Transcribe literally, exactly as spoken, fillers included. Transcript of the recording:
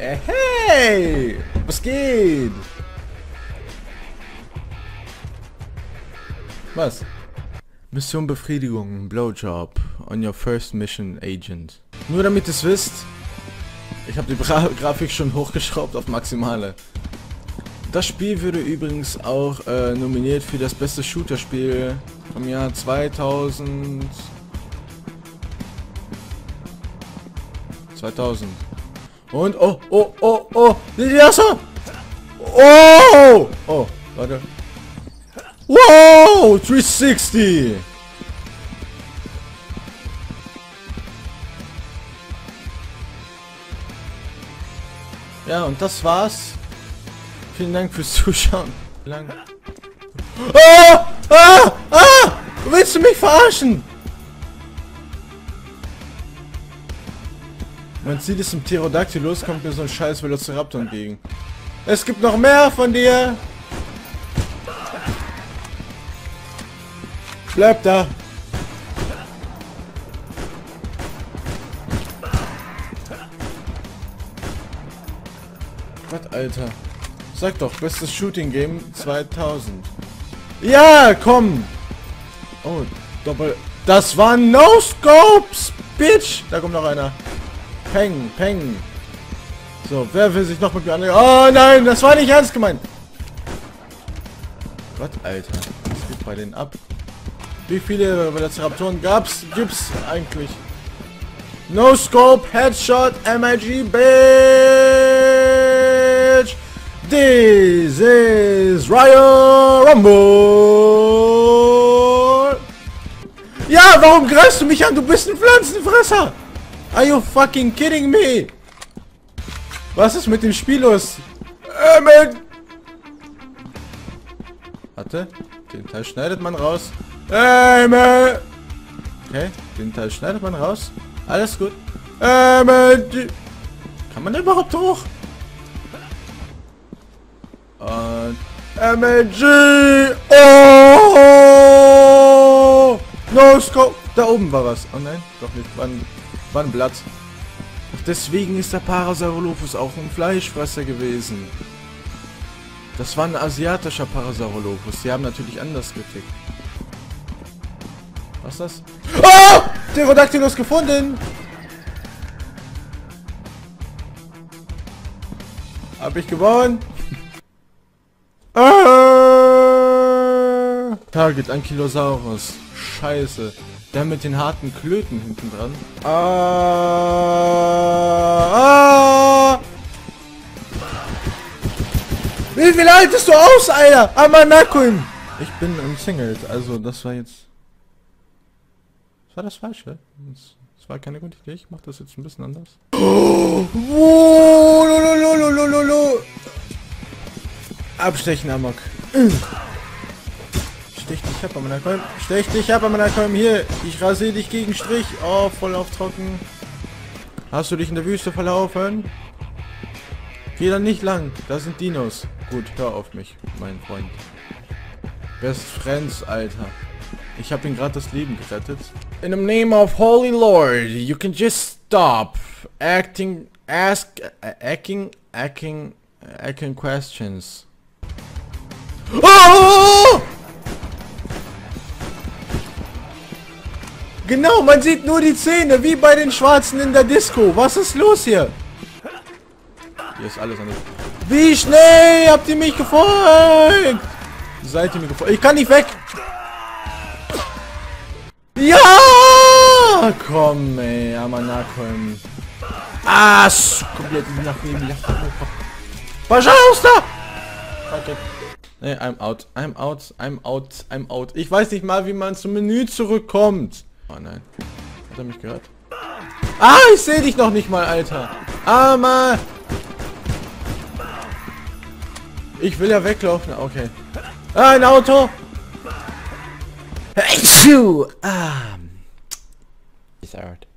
Äh, hey! Was geht? Was? Mission Befriedigung, Blowjob. On your first mission, Agent. Nur damit ihr es wisst, ich habe die Bra Grafik schon hochgeschraubt auf maximale. Das Spiel wurde übrigens auch äh, nominiert für das beste Shooter-Spiel vom Jahr zweitausend. zweitausend. Und oh, oh, oh, oh, Liliasa! Oh! Oh, warte. Wow! dreihundertsechzig! Ja, und das war's. Vielen Dank fürs Zuschauen. Lang. Oh! Ah! Ah! Willst du mich verarschen? Man sieht es im Pterodactylus, kommt mir so ein scheiß Velociraptor entgegen. Es gibt noch mehr von dir! Bleib da! Gott, Alter. Sag doch, bestes Shooting Game zweitausend. Ja, komm! Oh, doppel... Das waren No-Scopes, Bitch! Da kommt noch einer. Peng, peng. So, wer will sich noch mit mir anlegen? Oh nein, das war nicht ernst gemeint. Gott, Alter. Was geht bei denen ab? Wie viele Velociraptoren gab's? Gibt's eigentlich? No Scope, Headshot, M I G, Bitch. This is Ryan Rumble. Ja, warum greifst du mich an? Du bist ein Pflanzenfresser. Are you fucking kidding me? Was ist mit dem Spiel los? Äh, man. Warte, den Teil schneidet man raus. Äh, man. Okay, den Teil schneidet man raus. Alles gut. Äh, man. Kann man da überhaupt hoch? Und... M L G! Oh! No scope! Da oben war was. Oh nein, doch nicht. Wann? War ein Blatt. Doch deswegen ist der Parasaurolophus auch ein Fleischfresser gewesen. Das war ein asiatischer Parasaurolophus. Die haben natürlich anders getickt. Was ist das? Oh! Pterodactylus gefunden! Hab ich gewonnen? Ah! Target Ankylosaurus. Scheiße. Der mit den harten Klöten hinten dran. Ah, ah. Wie viel haltest du aus, Alter? Amanakuin! Ich bin im Single, also das war jetzt... Das war das Falsche. Das war keine gute Idee, ich mach das jetzt ein bisschen anders. Oh, oh, lololololololol. Abstechen, Amok. Stech dich ab an meiner Kolben. Stech dich ab an meiner Kolben. Hier, ich rasiere dich gegen Strich. Oh, voll auf trocken. Hast du dich in der Wüste verlaufen? Geh dann nicht lang. Da sind Dinos. Gut, hör auf mich, mein Freund. Best Friends, Alter. Ich habe ihn gerade das Leben gerettet. In the name of Holy Lord, you can just stop acting, ask, acting, acting, acting questions. Oh! Genau, man sieht nur die Zähne, wie bei den Schwarzen in der Disco. Was ist los hier? Hier ist alles anders. Wie schnell habt ihr mich gefolgt? Seid ihr mir gefolgt? Ich kann nicht weg! Ja! Komm ey, Amanakum. Ah, komplett nach neben. Pожалуйста! Okay. Nee, I'm out, I'm out, I'm out, I'm out. Ich weiß nicht mal, wie man zum Menü zurückkommt. Oh nein. Hat er mich gehört? Ah, ich sehe dich noch nicht mal, Alter. Ah, Mann. Ich will ja weglaufen. Okay. Ah, ein Auto. Ah. It's hard.